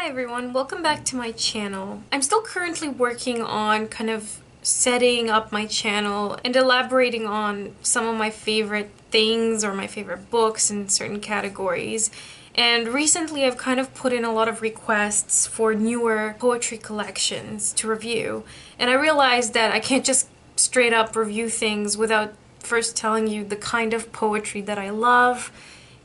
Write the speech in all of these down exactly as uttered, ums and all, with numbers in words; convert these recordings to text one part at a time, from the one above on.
Hi everyone, welcome back to my channel. I'm still currently working on kind of setting up my channel and elaborating on some of my favorite things or my favorite books in certain categories. And recently I've kind of put in a lot of requests for newer poetry collections to review. And I realized that I can't just straight up review things without first telling you the kind of poetry that I love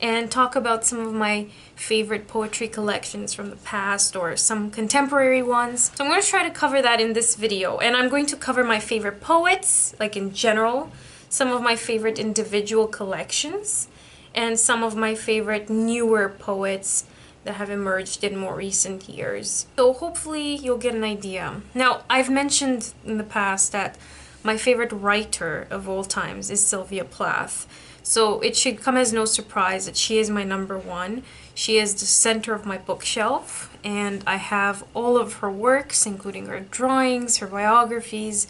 and talk about some of my favorite poetry collections from the past or some contemporary ones. So I'm going to try to cover that in this video, and I'm going to cover my favorite poets, like in general, some of my favorite individual collections, and some of my favorite newer poets that have emerged in more recent years. So hopefully you'll get an idea. Now, I've mentioned in the past that my favorite writer of all times is Sylvia Plath. So it should come as no surprise that she is my number one. She is the center of my bookshelf, and I have all of her works, including her drawings, her biographies,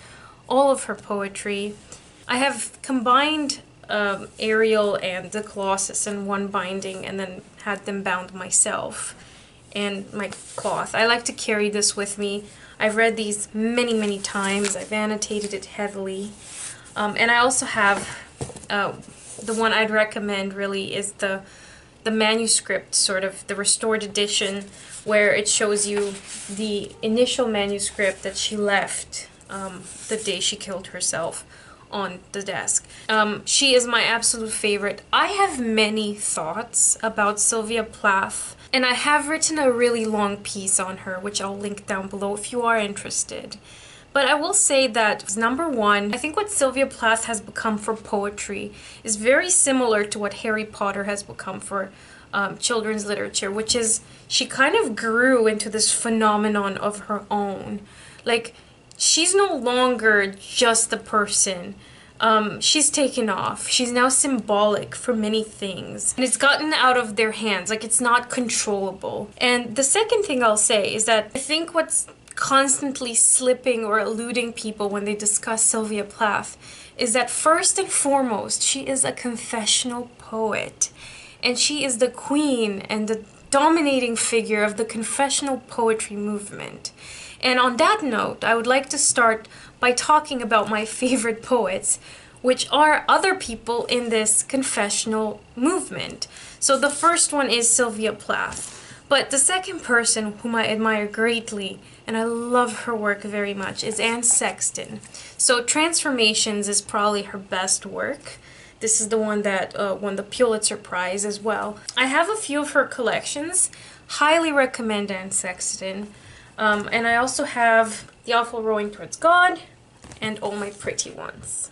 all of her poetry. I have combined um, Ariel and the Colossus in one binding and then had them bound myself and my cloth. I like to carry this with me. I've read these many, many times. I've annotated it heavily. Um, and I also have... Uh, The one I'd recommend really is the the manuscript, sort of the restored edition, where it shows you the initial manuscript that she left um, the day she killed herself on the desk. Um, she is my absolute favorite. I have many thoughts about Sylvia Plath, and I have written a really long piece on her, which I'll link down below if you are interested. But I will say that, number one, I think what Sylvia Plath has become for poetry is very similar to what Harry Potter has become for um, children's literature, which is she kind of grew into this phenomenon of her own. Like, she's no longer just the person. Um, she's taken off. She's now symbolic for many things. And it's gotten out of their hands. Like, it's not controllable. And the second thing I'll say is that I think what's constantly slipping or eluding people when they discuss Sylvia Plath is that, first and foremost, she is a confessional poet, and she is the queen and the dominating figure of the confessional poetry movement. And on that note, I would like to start by talking about my favorite poets, which are other people in this confessional movement. So the first one is Sylvia Plath. But the second person whom I admire greatly, and I love her work very much, is Anne Sexton. So Transformations is probably her best work. This is the one that uh, won the Pulitzer Prize as well. I have a few of her collections. Highly recommend Anne Sexton. Um, and I also have The Awful Rowing Towards God and All My Pretty Ones.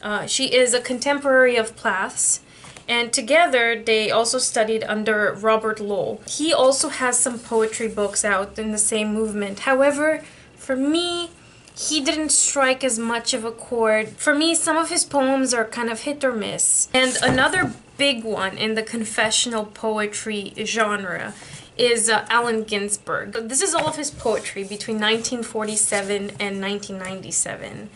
Uh, she is a contemporary of Plath's. And together, they also studied under Robert Lowell. He also has some poetry books out in the same movement. However, for me, he didn't strike as much of a chord. For me, some of his poems are kind of hit or miss. And another big one in the confessional poetry genre is uh, Allen Ginsberg. This is all of his poetry between nineteen forty-seven and nineteen ninety-seven.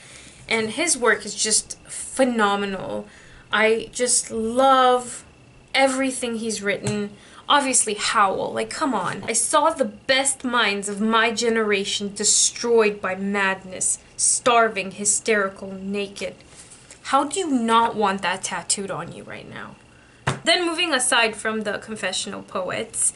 And his work is just phenomenal. I just love everything he's written. Obviously, Howl. Like, come on. I saw the best minds of my generation destroyed by madness, starving, hysterical, naked. How do you not want that tattooed on you right now? Then, moving aside from the confessional poets,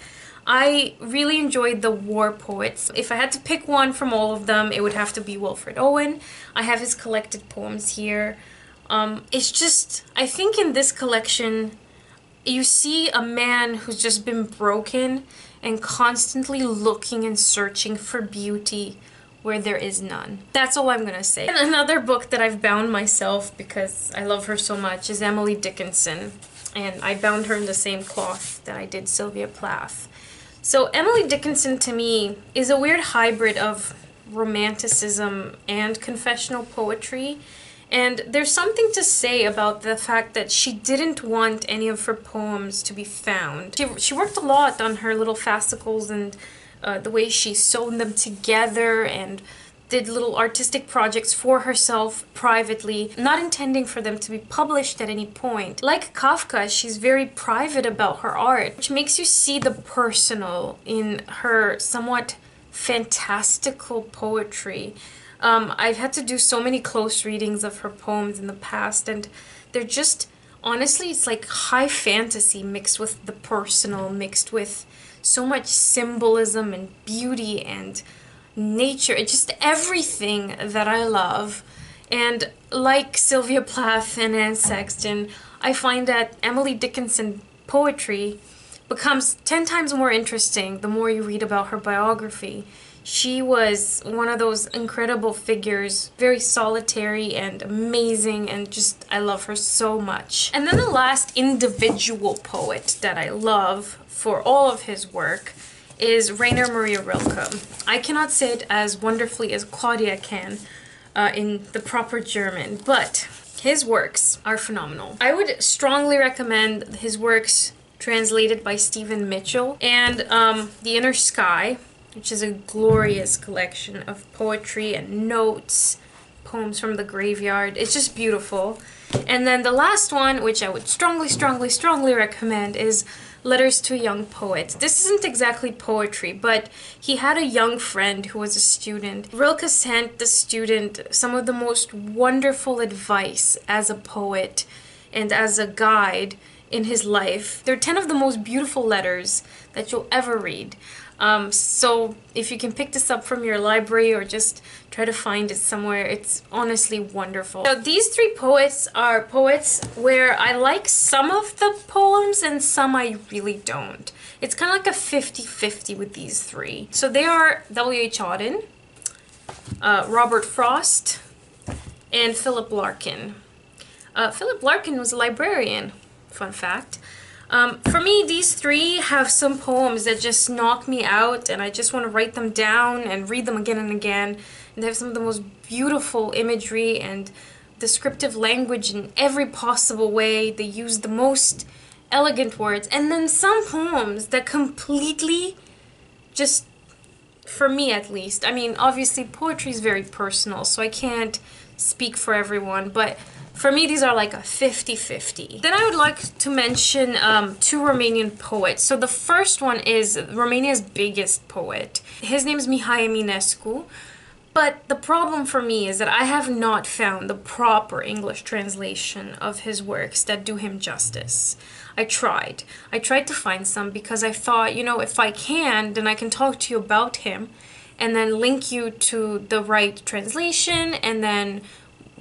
I really enjoyed the war poets. If I had to pick one from all of them, it would have to be Wilfred Owen. I have his collected poems here. Um, it's just, I think in this collection, you see a man who's just been broken and constantly looking and searching for beauty where there is none. That's all I'm gonna say. And another book that I've bound myself because I love her so much is Emily Dickinson. And I bound her in the same cloth that I did Sylvia Plath. So Emily Dickinson, to me, is a weird hybrid of romanticism and confessional poetry. And there's something to say about the fact that she didn't want any of her poems to be found. She, she worked a lot on her little fascicles and uh, the way she sewed them together and did little artistic projects for herself privately, not intending for them to be published at any point. Like Kafka, she's very private about her art, which makes you see the personal in her somewhat fantastical poetry. Um, I've had to do so many close readings of her poems in the past, and they're just, honestly, it's like high fantasy mixed with the personal, mixed with so much symbolism and beauty and nature. It's just everything that I love. And like Sylvia Plath and Anne Sexton, I find that Emily Dickinson poetry becomes ten times more interesting the more you read about her biography. She was one of those incredible figures, very solitary and amazing, and just, I love her so much. And then the last individual poet that I love for all of his work is Rainer Maria Rilke. I cannot say it as wonderfully as Claudia can uh, in the proper German, but his works are phenomenal. I would strongly recommend his works translated by Stephen Mitchell and um, The Inner Sky, which is a glorious collection of poetry and notes, poems from the graveyard. It's just beautiful. And then the last one, which I would strongly, strongly, strongly recommend, is Letters to a Young Poet. This isn't exactly poetry, but he had a young friend who was a student. Rilke sent the student some of the most wonderful advice as a poet and as a guide in his life. They're ten of the most beautiful letters that you'll ever read. Um, so if you can pick this up from your library or just try to find it somewhere, it's honestly wonderful. So these three poets are poets where I like some of the poems and some I really don't. It's kind of like a fifty fifty with these three. So they are W H Auden, uh, Robert Frost, and Philip Larkin. Uh, Philip Larkin was a librarian, fun fact. Um, for me, these three have some poems that just knock me out, and I just want to write them down and read them again and again. And they have some of the most beautiful imagery and descriptive language in every possible way. They use the most elegant words. And then some poems that completely just, for me at least, I mean, obviously poetry is very personal, so I can't speak for everyone, but for me, these are like a fifty fifty. Then I would like to mention um, two Romanian poets. So the first one is Romania's biggest poet. His name is Mihai Eminescu. But the problem for me is that I have not found the proper English translation of his works that do him justice. I tried. I tried to find some because I thought, you know, if I can, then I can talk to you about him and then link you to the right translation, and then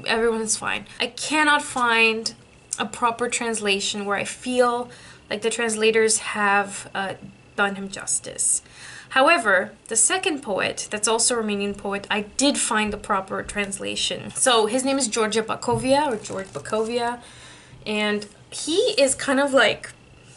everyone's fine. I cannot find a proper translation where I feel like the translators have uh, done him justice. However, the second poet, that's also a Romanian poet, I did find the proper translation. So his name is George Bacovia, or George Bacovia, and he is kind of like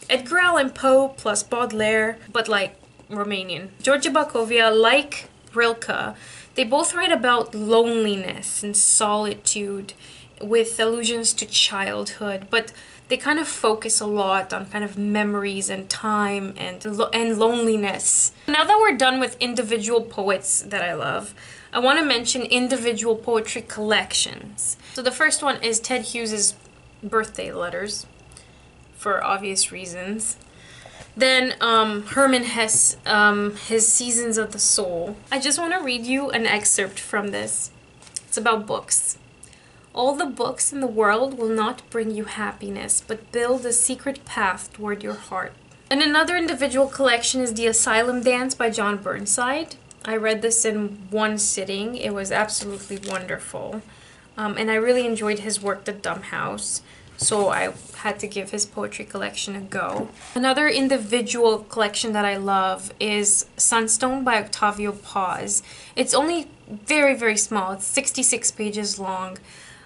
Edgar Allan Poe plus Baudelaire, but like Romanian. George Bacovia, like Rilke, they both write about loneliness and solitude with allusions to childhood, but they kind of focus a lot on kind of memories and time and, lo and loneliness. Now that we're done with individual poets that I love, I want to mention individual poetry collections. So the first one is Ted Hughes's Birthday Letters, for obvious reasons. Then um, Herman Hesse, um, his Seasons of the Soul. I just want to read you an excerpt from this. It's about books. All the books in the world will not bring you happiness, but build a secret path toward your heart. And another individual collection is The Asylum Dance by John Burnside. I read this in one sitting. It was absolutely wonderful. Um, and I really enjoyed his work, The Dumb House. So I had to give his poetry collection a go. Another individual collection that I love is Sunstone by Octavio Paz. It's only very, very small. It's sixty-six pages long,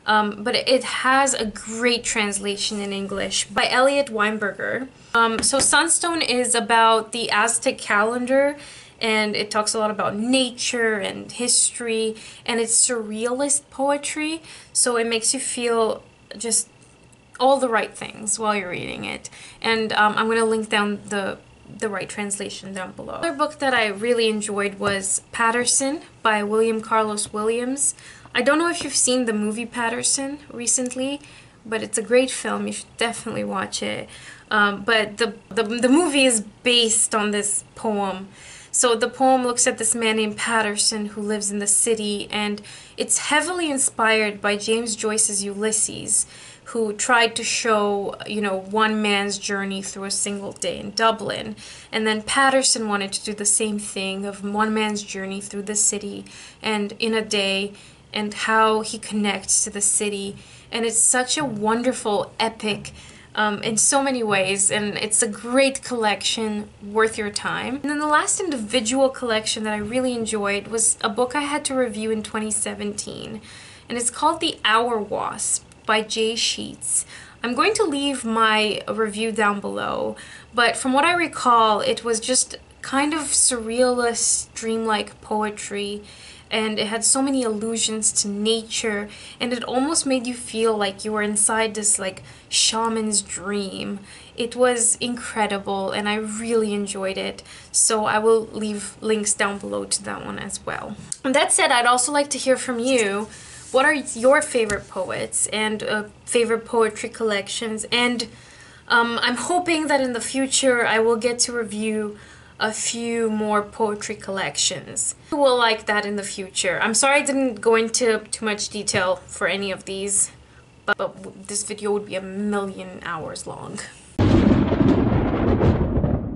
um, but it has a great translation in English by Elliot Weinberger. Um, so Sunstone is about the Aztec calendar, and it talks a lot about nature and history, and it's surrealist poetry, so it makes you feel just all the right things while you're reading it. And um, I'm going to link down the the right translation down below. Another book that I really enjoyed was Paterson by William Carlos Williams. I don't know if you've seen the movie Paterson recently, but it's a great film. You should definitely watch it. Um, but the, the, the movie is based on this poem. So the poem looks at this man named Paterson who lives in the city, and it's heavily inspired by James Joyce's Ulysses, who tried to show, you know, one man's journey through a single day in Dublin. And then Paterson wanted to do the same thing of one man's journey through the city and in a day, and how he connects to the city. And it's such a wonderful epic Um, in so many ways, and it's a great collection, worth your time. And then the last individual collection that I really enjoyed was a book I had to review in twenty seventeen, and it's called The Hour Wasp by Jay Sheets. I'm going to leave my review down below, but from what I recall, it was just kind of surrealist, dreamlike poetry, and it had so many allusions to nature, and it almost made you feel like you were inside this like shaman's dream. It was incredible, and I really enjoyed it, so I will leave links down below to that one as well. And that said, I'd also like to hear from you. What are your favorite poets and uh, favorite poetry collections? And um, I'm hoping that in the future I will get to review a few more poetry collections. You will like that in the future. I'm sorry I didn't go into too much detail for any of these, but, but this video would be a million hours long.